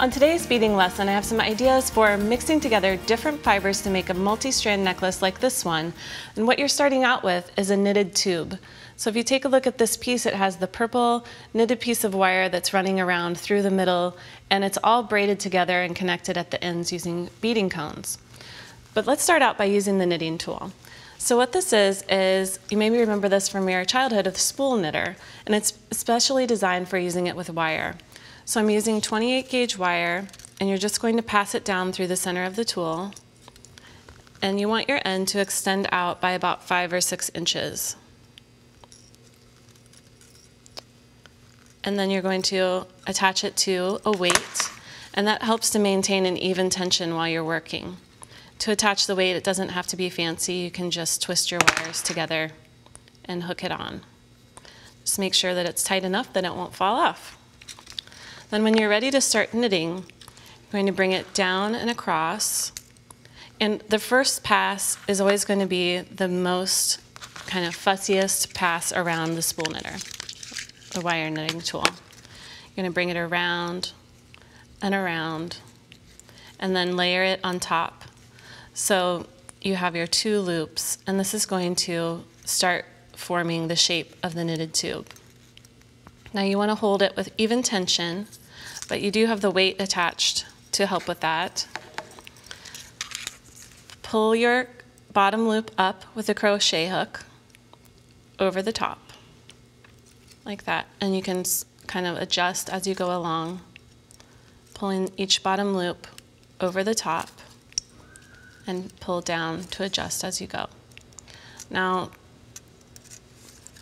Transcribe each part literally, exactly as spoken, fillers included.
On today's beading lesson, I have some ideas for mixing together different fibers to make a multi-strand necklace like this one. And what you're starting out with is a knitted tube. So if you take a look at this piece, it has the purple knitted piece of wire that's running around through the middle, and it's all braided together and connected at the ends using beading cones. But let's start out by using the knitting tool. So what this is, is you maybe remember this from your childhood, a spool knitter, and it's especially designed for using it with wire. So I'm using twenty-eight gauge wire, and you're just going to pass it down through the center of the tool. And you want your end to extend out by about five or six inches. And then you're going to attach it to a weight, and that helps to maintain an even tension while you're working. To attach the weight, it doesn't have to be fancy. You can just twist your wires together and hook it on. Just make sure that it's tight enough that it won't fall off. Then when you're ready to start knitting, you're going to bring it down and across. And the first pass is always going to be the most kind of fussiest pass around the spool knitter, the wire knitting tool. You're going to bring it around and around, and then layer it on top. So you have your two loops, and this is going to start forming the shape of the knitted tube. Now you want to hold it with even tension, but you do have the weight attached to help with that. Pull your bottom loop up with a crochet hook over the top, like that. And you can kind of adjust as you go along, pulling each bottom loop over the top and pull down to adjust as you go. Now,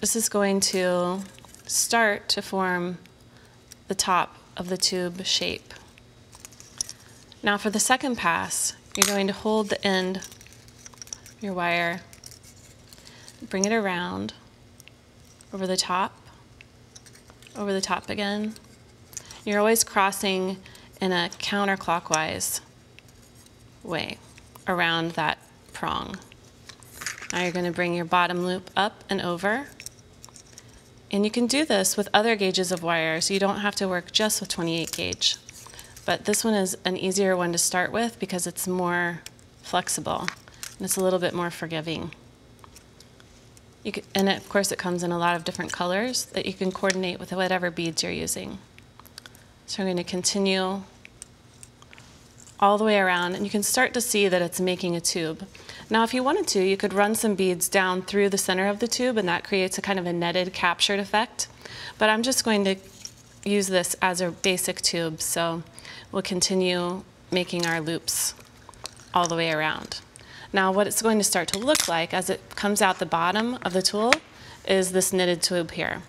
this is going to start to form the top of the tube shape. Now for the second pass, you're going to hold the end of your wire, bring it around, over the top, over the top again. You're always crossing in a counterclockwise way around that prong. Now you're going to bring your bottom loop up and over. And you can do this with other gauges of wire, so you don't have to work just with twenty-eight gauge. But this one is an easier one to start with because it's more flexible and it's a little bit more forgiving. You can, and of course it comes in a lot of different colors that you can coordinate with whatever beads you're using. So I'm going to continue all the way around, and you can start to see that it's making a tube. Now if you wanted to, you could run some beads down through the center of the tube, and that creates a kind of a netted captured effect. But I'm just going to use this as a basic tube, so we'll continue making our loops all the way around. Now what it's going to start to look like as it comes out the bottom of the tool is this knitted tube here.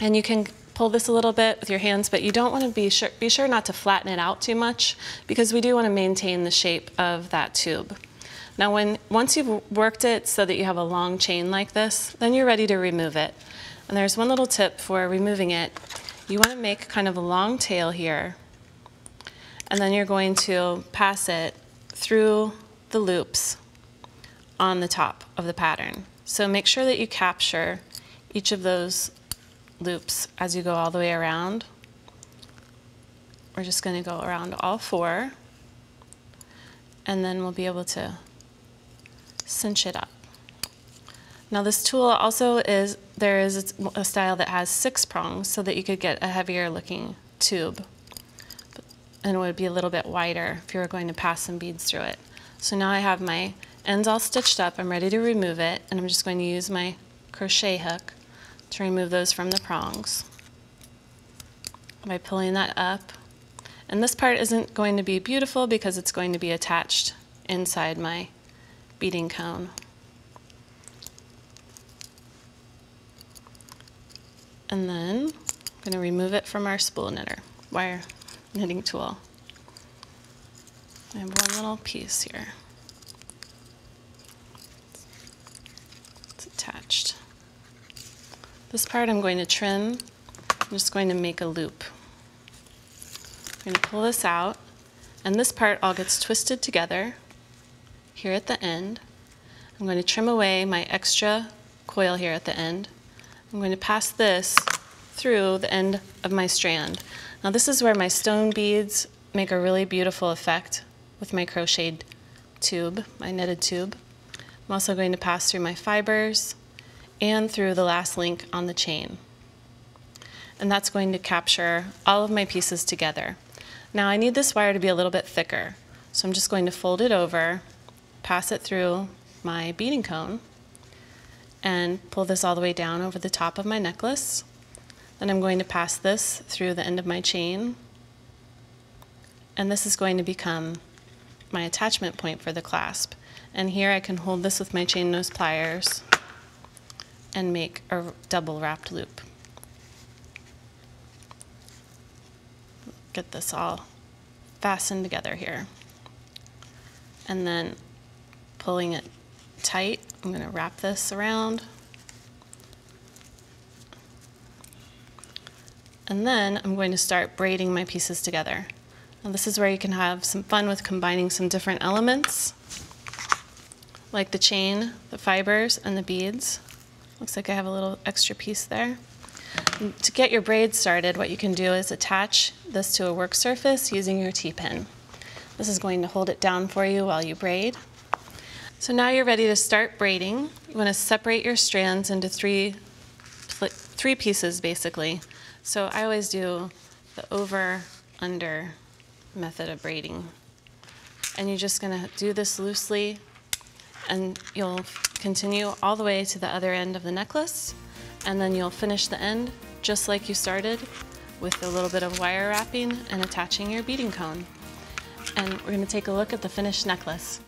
And you can pull this a little bit with your hands, but you don't want to be sure, be sure not to flatten it out too much, because we do want to maintain the shape of that tube. Now when, once you've worked it so that you have a long chain like this, then you're ready to remove it. And there's one little tip for removing it. You want to make kind of a long tail here, and then you're going to pass it through the loops on the top of the pattern. So make sure that you capture each of those loops as you go all the way around. We're just going to go around all four, and then we'll be able to cinch it up. Now this tool also is, there is a style that has six prongs so that you could get a heavier looking tube, and it would be a little bit wider if you were going to pass some beads through it. So now I have my ends all stitched up, I'm ready to remove it, and I'm just going to use my crochet hook to remove those from the prongs by pulling that up. And this part isn't going to be beautiful because it's going to be attached inside my beading cone. And then I'm going to remove it from our spool knitter, wire knitting tool. I have one little piece here. It's attached. This part I'm going to trim. I'm just going to make a loop. I'm going to pull this out, and this part all gets twisted together here at the end. I'm going to trim away my extra coil here at the end. I'm going to pass this through the end of my strand. Now this is where my stone beads make a really beautiful effect with my crocheted tube, my knitted tube. I'm also going to pass through my fibers and through the last link on the chain. And that's going to capture all of my pieces together. Now I need this wire to be a little bit thicker, so I'm just going to fold it over, pass it through my beading cone, and pull this all the way down over the top of my necklace. Then I'm going to pass this through the end of my chain, and this is going to become my attachment point for the clasp. And here I can hold this with my chain nose pliers and make a double wrapped loop. Get this all fastened together here. And then pulling it tight, I'm going to wrap this around. And then I'm going to start braiding my pieces together. Now this is where you can have some fun with combining some different elements, like the chain, the fibers, and the beads. Looks like I have a little extra piece there. To get your braid started, what you can do is attach this to a work surface using your T-pin. This is going to hold it down for you while you braid. So now you're ready to start braiding. You want to separate your strands into three, three pieces, basically. So I always do the over-under method of braiding. And you're just going to do this loosely, and you'll continue all the way to the other end of the necklace, and then you'll finish the end just like you started, with a little bit of wire wrapping and attaching your beading cone. And we're going to take a look at the finished necklace.